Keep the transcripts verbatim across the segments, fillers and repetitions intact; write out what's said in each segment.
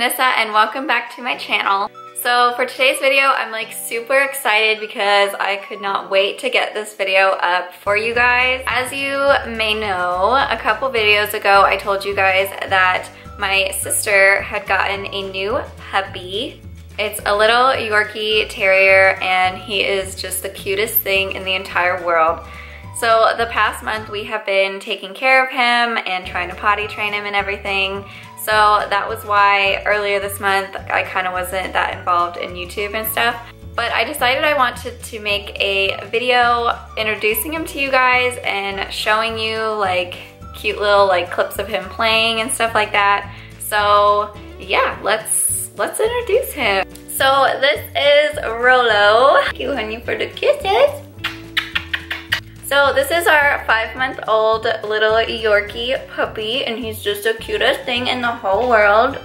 Nissa and welcome back to my channel. So for today's video, I'm like super excited because I could not wait to get this video up for you guys. As you may know, a couple videos ago I told you guys that my sister had gotten a new puppy. It's a little Yorkie terrier and he is just the cutest thing in the entire world. So the past month we have been taking care of him and trying to potty train him and everything. So that was why earlier this month I kind of wasn't that involved in YouTube and stuff. But I decided I wanted to make a video introducing him to you guys and showing you like cute little like clips of him playing and stuff like that. So yeah, let's let's introduce him. So this is Rollo. Thank you, honey, for the kisses. So this is our five-month-old little Yorkie puppy, and he's just the cutest thing in the whole world.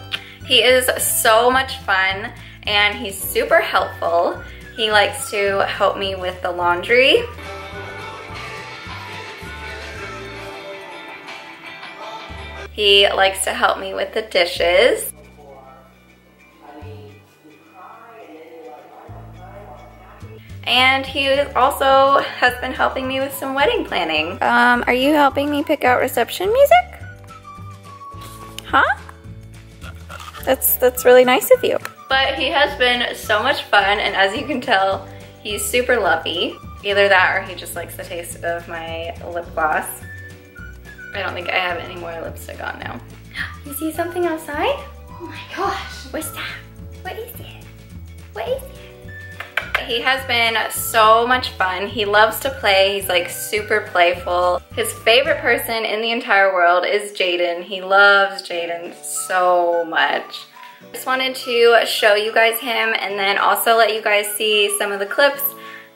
He is so much fun, and he's super helpful. He likes to help me with the laundry. He likes to help me with the dishes. And he also has been helping me with some wedding planning. Um, are you helping me pick out reception music? Huh? That's, that's really nice of you. But he has been so much fun, and as you can tell, he's super lovey. Either that or he just likes the taste of my lip gloss. I don't think I have any more lipstick on now. You see something outside? Oh my gosh. What's that? What is it? What is it? He has been so much fun. He loves to play. He's like super playful. His favorite person in the entire world is Jaden. He loves Jaden so much. Just wanted to show you guys him and then also let you guys see some of the clips.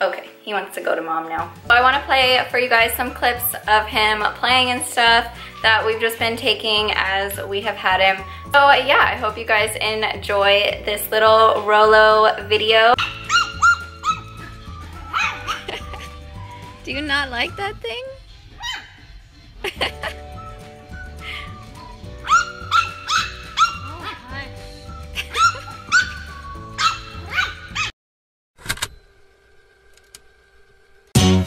Okay, he wants to go to mom now. So I want to play for you guys some clips of him playing and stuff that we've just been taking as we have had him. So yeah, I hope you guys enjoy this little Rollo video. Do you not like that thing? Oh, hi. And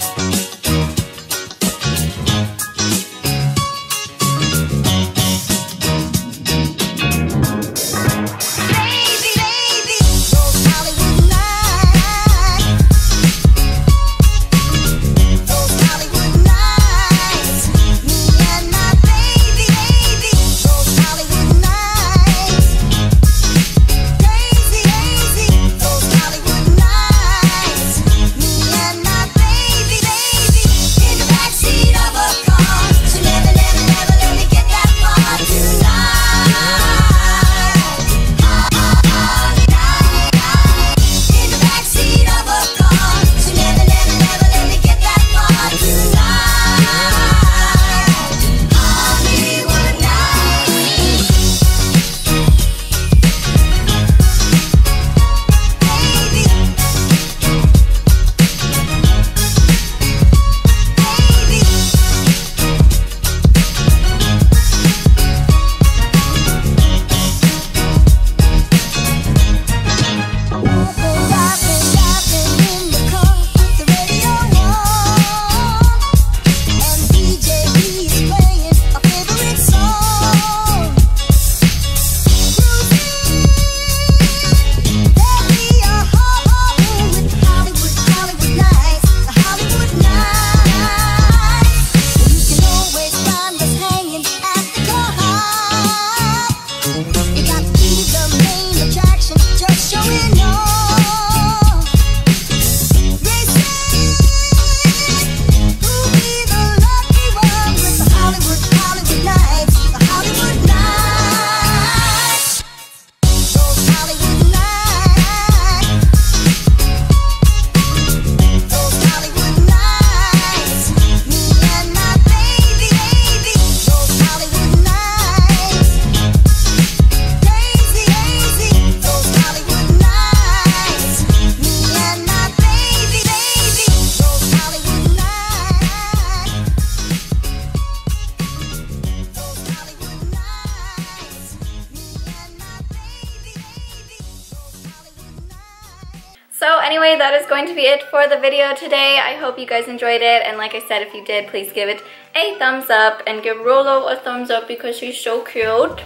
So anyway, that is going to be it for the video today. I hope you guys enjoyed it, and like I said, if you did, please give it a thumbs up and give Rollo a thumbs up because she's so cute.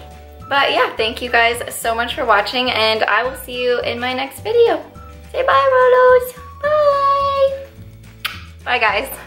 But yeah, thank you guys so much for watching, and I will see you in my next video. Say bye, Rollos. Bye. Bye, guys.